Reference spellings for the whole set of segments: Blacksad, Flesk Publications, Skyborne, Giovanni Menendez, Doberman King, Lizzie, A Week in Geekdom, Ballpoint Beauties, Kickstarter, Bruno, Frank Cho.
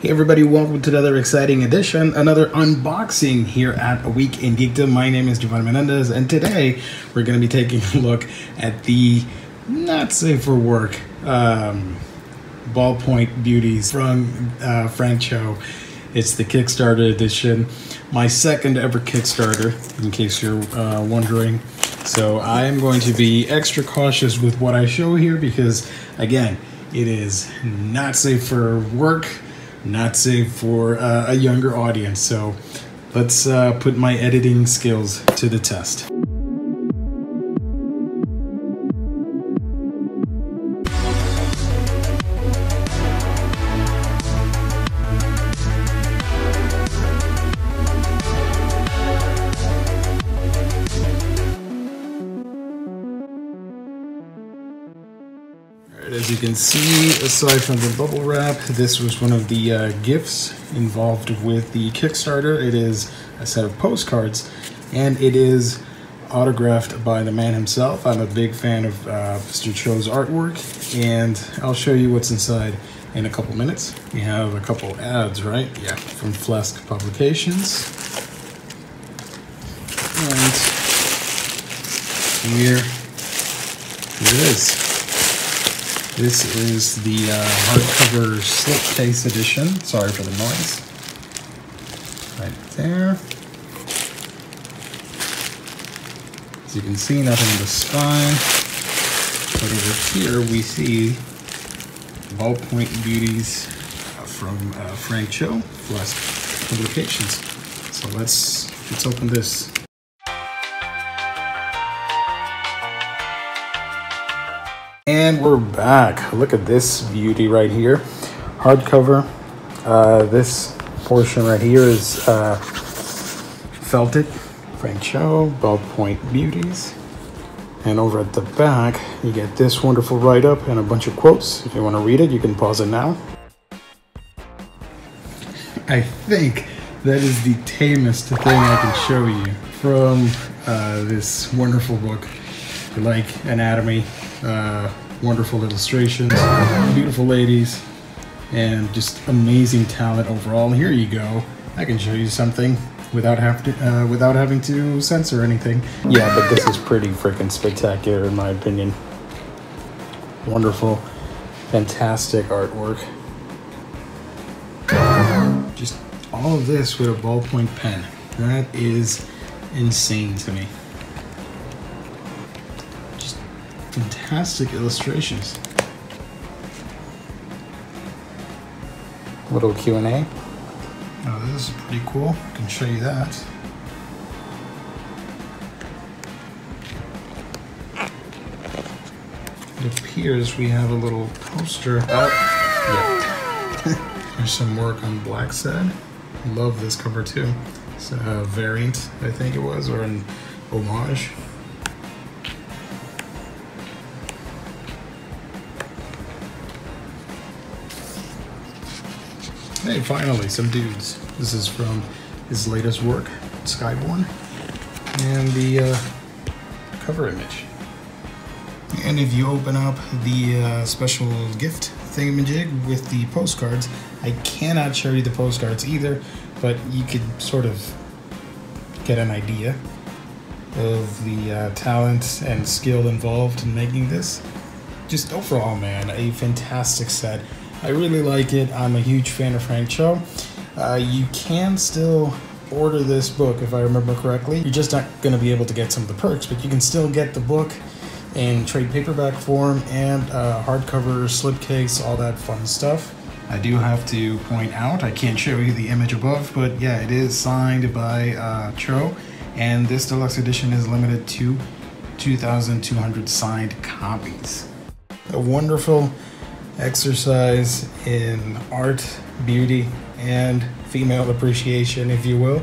Hey everybody, welcome to another exciting edition, another unboxing here at A Week in Geekdom. My name is Giovanni Menendez, and today we're going to be taking a look at the not safe for work Ballpoint Beauties from Frank Cho. It's the Kickstarter edition, my second ever Kickstarter, in case you're wondering. So I am going to be extra cautious with what I show here because, again, it is not safe for work. Not safe for a younger audience, so let's put my editing skills to the test. As you can see, aside from the bubble wrap, this was one of the gifts involved with the Kickstarter. It is a set of postcards, and it is autographed by the man himself. I'm a big fan of Mr. Cho's artwork, and I'll show you what's inside in a couple minutes. We have a couple ads, right? Yeah, from Flesk Publications. And here it is. This is the hardcover slipcase edition. Sorry for the noise. Right there. As you can see, nothing in the spine. But over here we see Ballpoint Beauties from Frank Cho, Flesk Publications. So let's open this. And we're back. Look at this beauty right here. Hardcover. This portion right here is felted. Frank Cho, Ballpoint Beauties. And over at the back, you get this wonderful write-up and a bunch of quotes. If you want to read it, you can pause it now. I think that is the tamest thing I can show you from this wonderful book. I like anatomy. Wonderful illustrations, beautiful ladies, and just amazing talent overall. Here you go. I can show you something without having to censor anything. Yeah, but this is pretty freaking spectacular in my opinion. Wonderful, fantastic artwork. Just all of this with a ballpoint pen. That is insane to me. Fantastic illustrations. Little Q&A. Oh, this is pretty cool. I can show you that. It appears we have a little poster. Oh, yeah. There's some work on Blacksad. Love this cover too. It's a variant, I think it was, or an homage. Hey, finally, some dudes. This is from his latest work, Skyborne, and the cover image. And if you open up the special gift thingamajig with the postcards, I cannot show you the postcards either, but you could sort of get an idea of the talent and skill involved in making this. Just overall, man, a fantastic set. I really like it. I'm a huge fan of Frank Cho. You can still order this book, if I remember correctly. You're just not going to be able to get some of the perks, but you can still get the book in trade paperback form and hardcover, slipcase, all that fun stuff. I do have to point out, I can't show you the image above, but yeah, it is signed by Cho, and this deluxe edition is limited to 2,200 signed copies. A wonderful exercise in art, beauty, and female appreciation, if you will.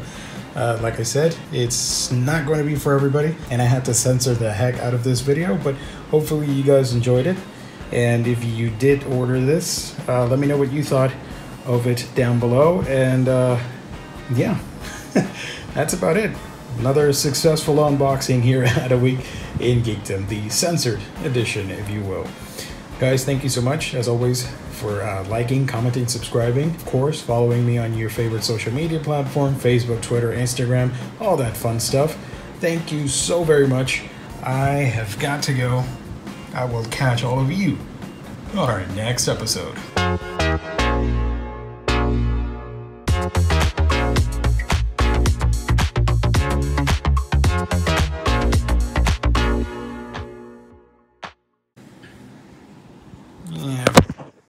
Like I said, it's not going to be for everybody, and I had to censor the heck out of this video, but hopefully you guys enjoyed it. And if you did order this, let me know what you thought of it down below. And yeah, that's about it. Another successful unboxing here at A Week in Geekdom, the censored edition, if you will. Guys, thank you so much, as always, for liking, commenting, subscribing, of course, following me on your favorite social media platform, Facebook, Twitter, Instagram, all that fun stuff. Thank you so very much. I have got to go. I will catch all of you on our next episode.